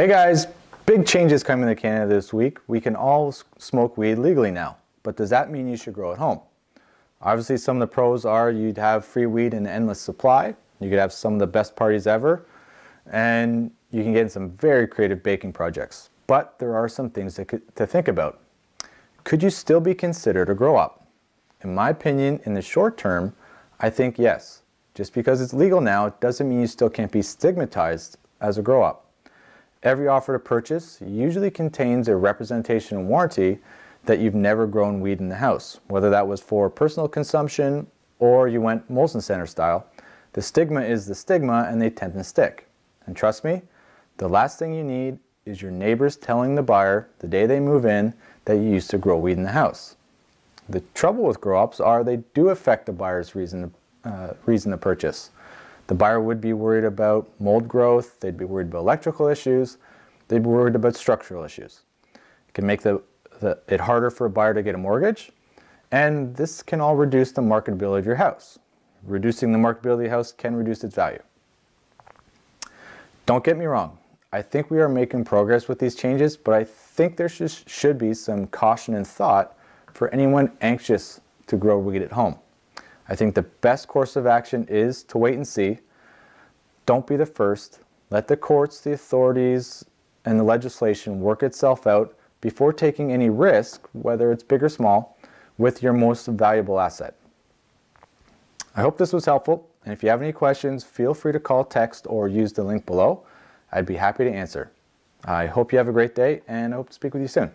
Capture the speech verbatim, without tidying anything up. Hey guys, big changes coming to Canada this week. We can all smoke weed legally now, but does that mean you should grow at home? Obviously some of the pros are you'd have free weed in endless supply, you could have some of the best parties ever, and you can get in some very creative baking projects. But there are some things to, to think about. Could you still be considered a grow-op? In my opinion, in the short term, I think yes. Just because it's legal now doesn't mean you still can't be stigmatized as a grow-op. Every offer to purchase usually contains a representation and warranty that you've never grown weed in the house. Whether that was for personal consumption or you went Molson Center style, the stigma is the stigma and they tend to stick. And trust me, the last thing you need is your neighbors telling the buyer the day they move in that you used to grow weed in the house. The trouble with grow-ups are they do affect the buyer's reason to, uh, reason to purchase. The buyer would be worried about mold growth, they'd be worried about electrical issues, they'd be worried about structural issues. It can make the, the, it harder for a buyer to get a mortgage, and this can all reduce the marketability of your house. Reducing the marketability of your house can reduce its value. Don't get me wrong, I think we are making progress with these changes, but I think there sh should be some caution and thought for anyone anxious to grow weed at home. I think the best course of action is to wait and see. Don't be the first. Let the courts, the authorities, and the legislation work itself out before taking any risk, whether it's big or small, with your most valuable asset. I hope this was helpful, and if you have any questions, feel free to call, text, or use the link below. I'd be happy to answer. I hope you have a great day, and I hope to speak with you soon.